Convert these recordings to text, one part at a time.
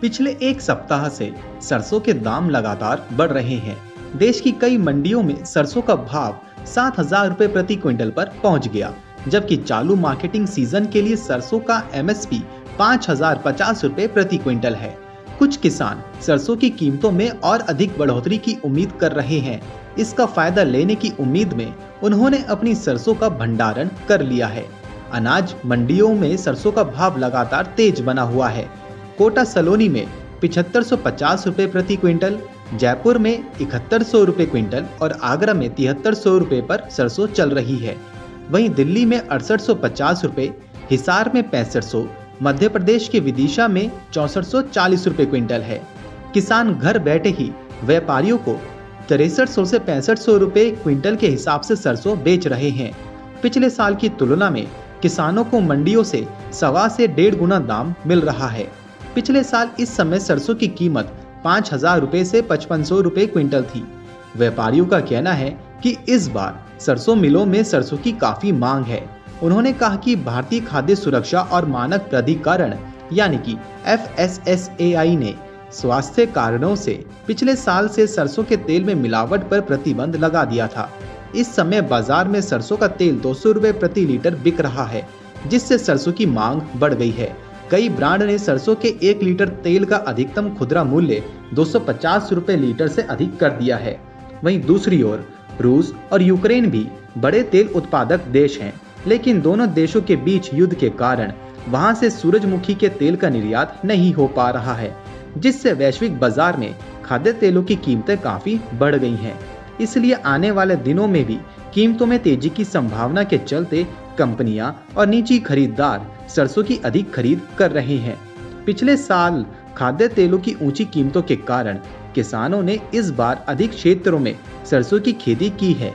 पिछले एक सप्ताह से सरसों के दाम लगातार बढ़ रहे हैं। देश की कई मंडियों में सरसों का भाव 7,000 रुपये प्रति क्विंटल पर पहुंच गया, जबकि चालू मार्केटिंग सीजन के लिए सरसों का MSP 5,050 रुपये प्रति क्विंटल है। कुछ किसान सरसों की कीमतों में और अधिक बढ़ोतरी की उम्मीद कर रहे हैं। इसका फायदा लेने की उम्मीद में उन्होंने अपनी सरसों का भंडारण कर लिया है। अनाज मंडियों में सरसों का भाव लगातार तेज बना हुआ है। कोटा सलोनी में 7550 रुपये प्रति क्विंटल, जयपुर में 7100 रुपये क्विंटल और आगरा में 7300 रुपये पर सरसों चल रही है। वहीं दिल्ली में 6850 रुपये, हिसार में 6500, मध्य प्रदेश के विदिशा में 6440 रुपये क्विंटल है। किसान घर बैठे ही व्यापारियों को 6300 से 6500 रुपये क्विंटल के हिसाब से सरसों बेच रहे हैं। पिछले साल की तुलना में किसानों को मंडियों से 1.25 से 1.5 गुना दाम मिल रहा है। पिछले साल इस समय सरसों की कीमत 5000 रुपये से 5500 रुपये क्विंटल थी। व्यापारियों का कहना है कि इस बार सरसों मिलों में सरसों की काफी मांग है। उन्होंने कहा कि भारतीय खाद्य सुरक्षा और मानक प्राधिकरण यानी कि FSSAI ने स्वास्थ्य कारणों से पिछले साल से सरसों के तेल में मिलावट पर प्रतिबंध लगा दिया था। इस समय बाजार में सरसों का तेल 200 रुपये प्रति लीटर बिक रहा है, जिससे सरसों की मांग बढ़ गई है। कई ब्रांड ने सरसों के 1 लीटर तेल का अधिकतम खुदरा मूल्य 250 रुपये लीटर से अधिक कर दिया है। वहीं दूसरी ओर रूस और यूक्रेन भी बड़े तेल उत्पादक देश हैं, लेकिन दोनों देशों के बीच युद्ध के कारण वहां से सूरजमुखी के तेल का निर्यात नहीं हो पा रहा है, जिससे वैश्विक बाजार में खाद्य तेलों की कीमतें काफी बढ़ गई हैं। इसलिए आने वाले दिनों में भी कीमतों में तेजी की संभावना के चलते कंपनियां और निजी खरीदार सरसों की अधिक खरीद कर रहे हैं। पिछले साल खाद्य तेलों की ऊंची कीमतों के कारण किसानों ने इस बार अधिक क्षेत्रों में सरसों की खेती की है।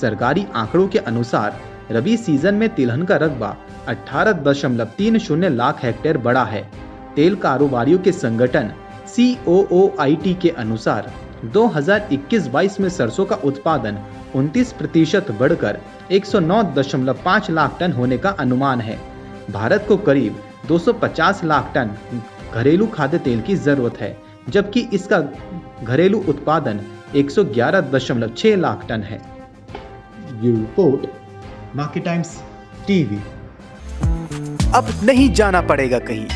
सरकारी आंकड़ों के अनुसार रबी सीजन में तिलहन का रकबा 18.30 लाख हेक्टेयर बढ़ा है। तेल कारोबारियों के संगठन COOIT के अनुसार 2021-22 में सरसों का उत्पादन 29% बढ़कर 109.5 लाख टन होने का अनुमान है। भारत को करीब 250 लाख टन घरेलू खाद्य तेल की जरूरत है, जबकि इसका घरेलू उत्पादन 111.6 लाख टन है। ये रिपोर्ट मार्केट टाइम्स टीवी। अब नहीं जाना पड़ेगा कहीं,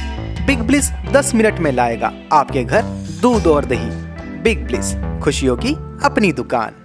बिगब्लिस 10 मिनट में लाएगा आपके घर दूध और दही। बिगब्लिस, खुशियों की अपनी दुकान।